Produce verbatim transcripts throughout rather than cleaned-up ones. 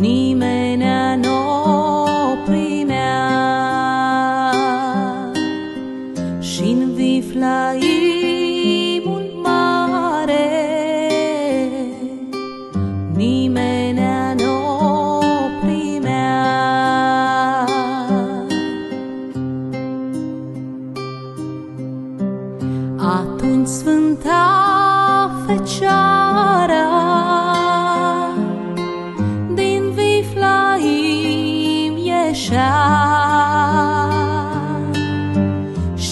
nimenea n-o primea și-n viflaimul mare nimenea n-o primea. Atunci Sfânta Fecioară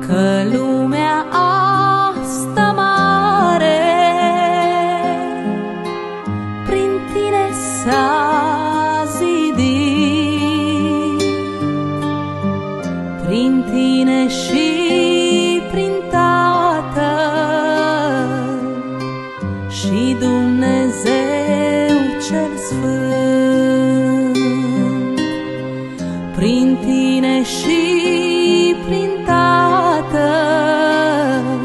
că lumea asta mare prin Tine s-a zidit, prin Tine și prin Tatăl și Dumnezeu cel Sfânt, prin Tine și prin Tatăl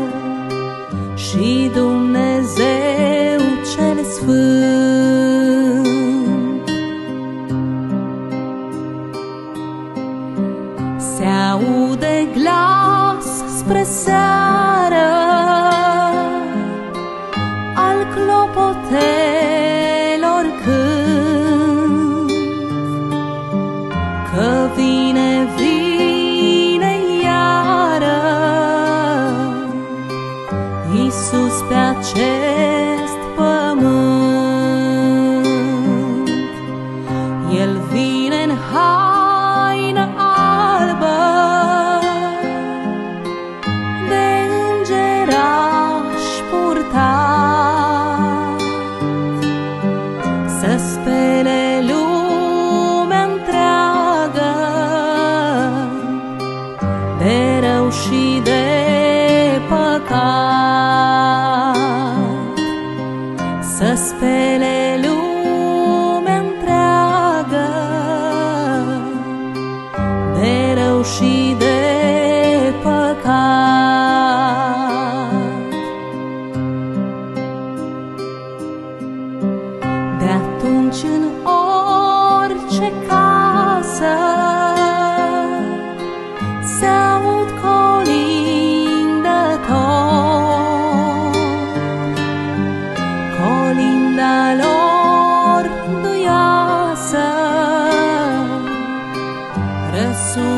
și Dumnezeu cel Sfânt. Se aude glas spre seară al clopotelor cânt, că vine, vine iară Iisus pe acest pământ. El vine în haină albă de îngeraș purtat, să spele lumea întreagă de rău și de păcat, să spele lumea și de păcat. De-atunci în orice casă se aud colindători, colinda lor duioasă răsuflă